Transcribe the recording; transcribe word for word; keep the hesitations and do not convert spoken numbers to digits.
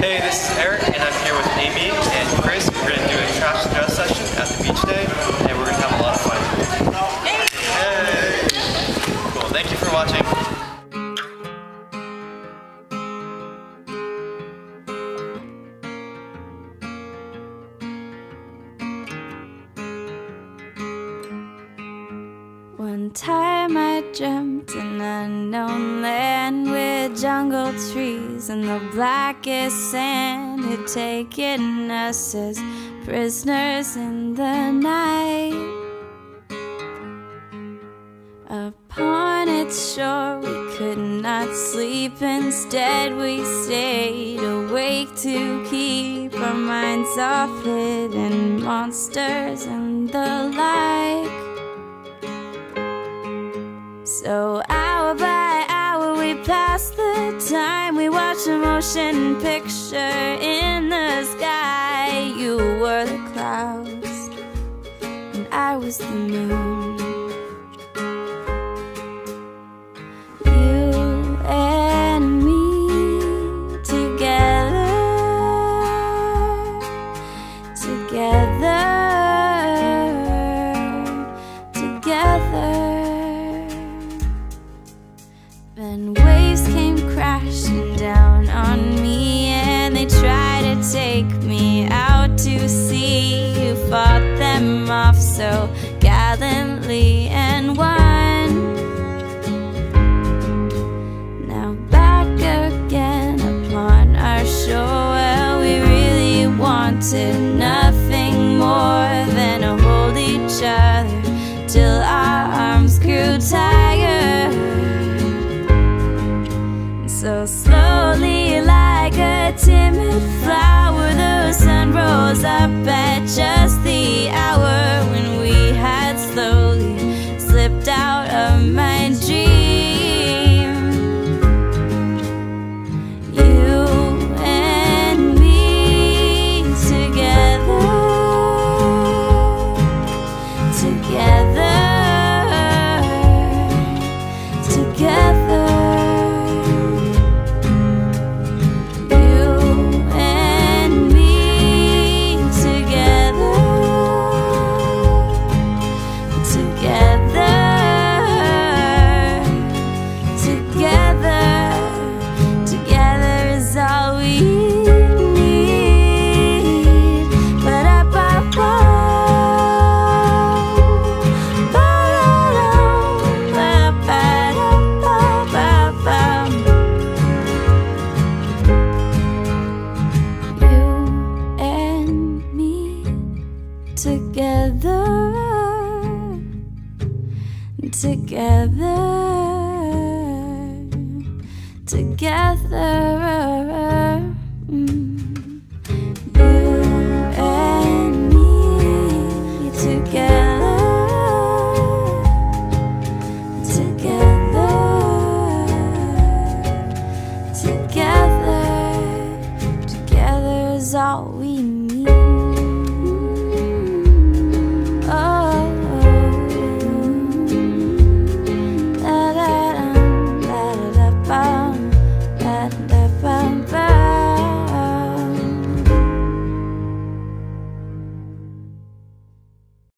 Hey, this is Eric, and I'm here with Amy and Chris. We're going to do a trap and dress session at the beach day, and we're going to have a lot of fun. Hey! Hey! Cool, thank you for watching. One time I dreamt an unknown land with jungle trees and the blackest sand had taken us as prisoners in the night. Upon its shore we could not sleep, instead we stayed awake to keep our minds off hidden monsters and the like. So hour by hour we passed the time. We watched a motion picture in the sky. You were the clouds and I was the moon. You and me together, together, together. Then waves came crashing down on me, and they tried to take me out to sea. You fought them off so gallantly and won. Now back again upon our shore, well, we really wanted nothing more than to hold each other till our arms grew tired. So slowly, like a timid flower, the sun rose up at just the hour when we had slowly slipped out of my dream. You and me together, together, together. Together, together, together. Mm.